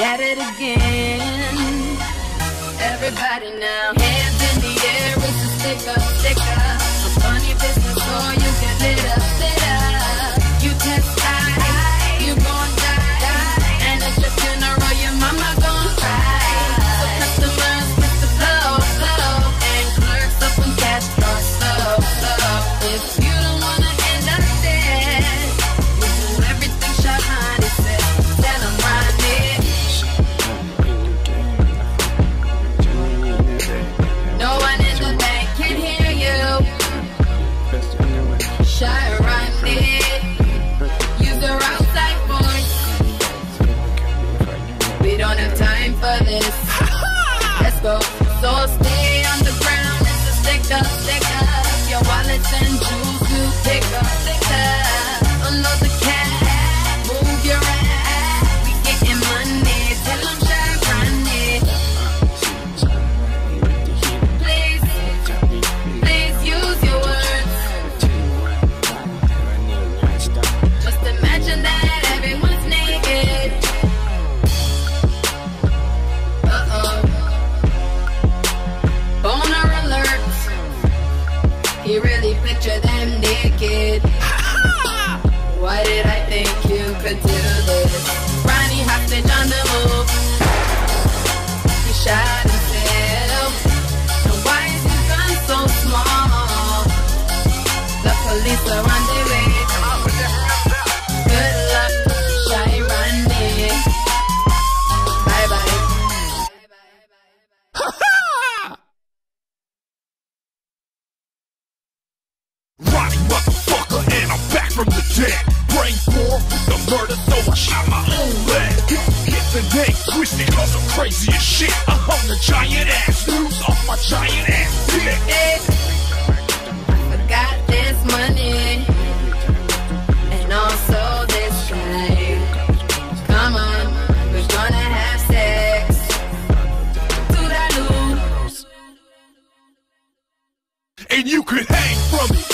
at it again. Everybody now, hands in the air, it's a sticker, sticker. A funny business, or you get lit up, sit up. You test high, you gon' die, and at your funeral, your mama gon' cry. So customers get the flow, flow, and clerks up on cash flow, slow, slow. If you don't wanna end up dead, we do everything Shahani said. Tell 'em right here. No one in the bank can hear you. Shine right there. Use your outside voice. We don't have time for this. Let's go. So stay on the ground. It's a sticker, sticker. Your wallets and jewels, you pick up, sticker. Unload the cash. Move your ass. We getting money. Tell 'em shine right there. Please use your words. Just imagine that everyone's naked. Uh-oh. Boner alert. He really pictured them naked. Why did I think you could do this? Ronnie hostage on the move. He shot himself. So why is his gun so small? The police are on their way. Good luck, Shy Ronnie. Bye bye. Ronnie motherfucker, and I'm back from the dead. Brain for the murder, so I shot my own leg. Hit the neck, twisted, cause I'm crazy as shit. I hung the giant ass news off my giant ass dick. Hey, I got this money and also this time. Come on, we're gonna have sex. Toodaloo. And you could hang from it.